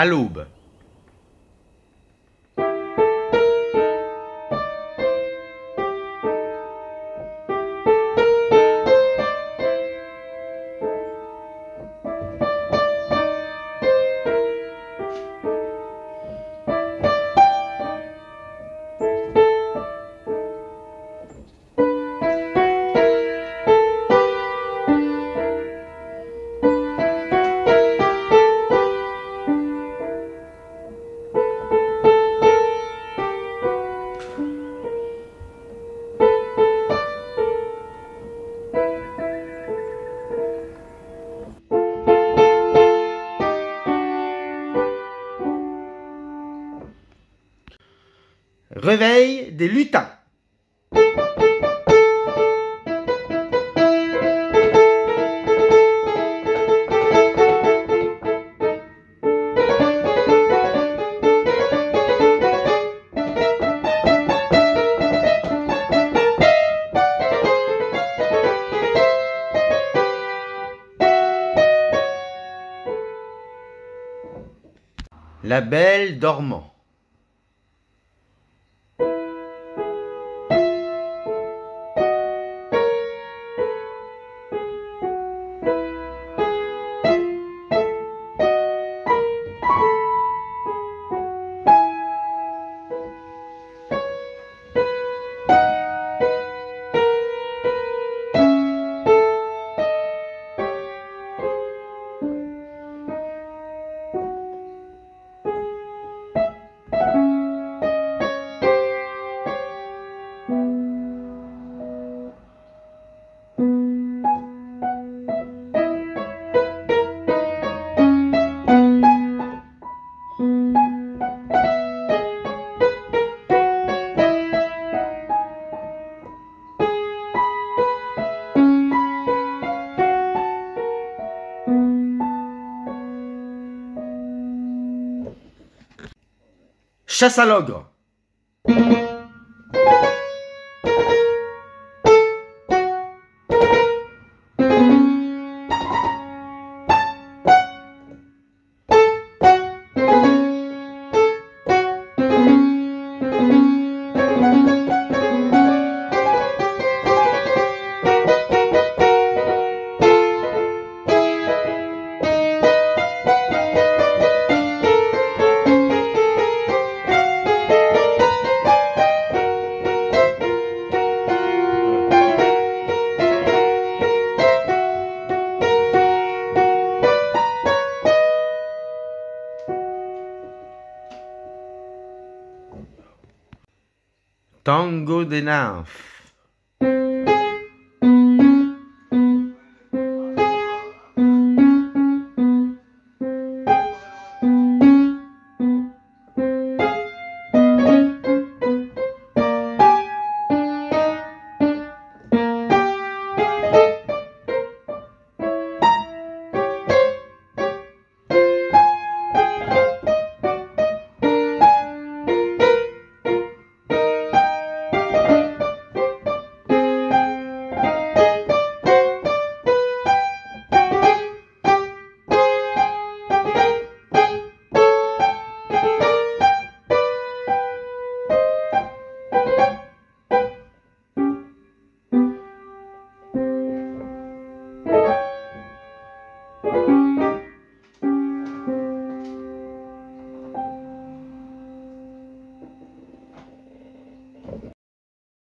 à l'aube. Réveil des lutins. La belle dormant. Chasse à l'ogre. Tango des nymphes.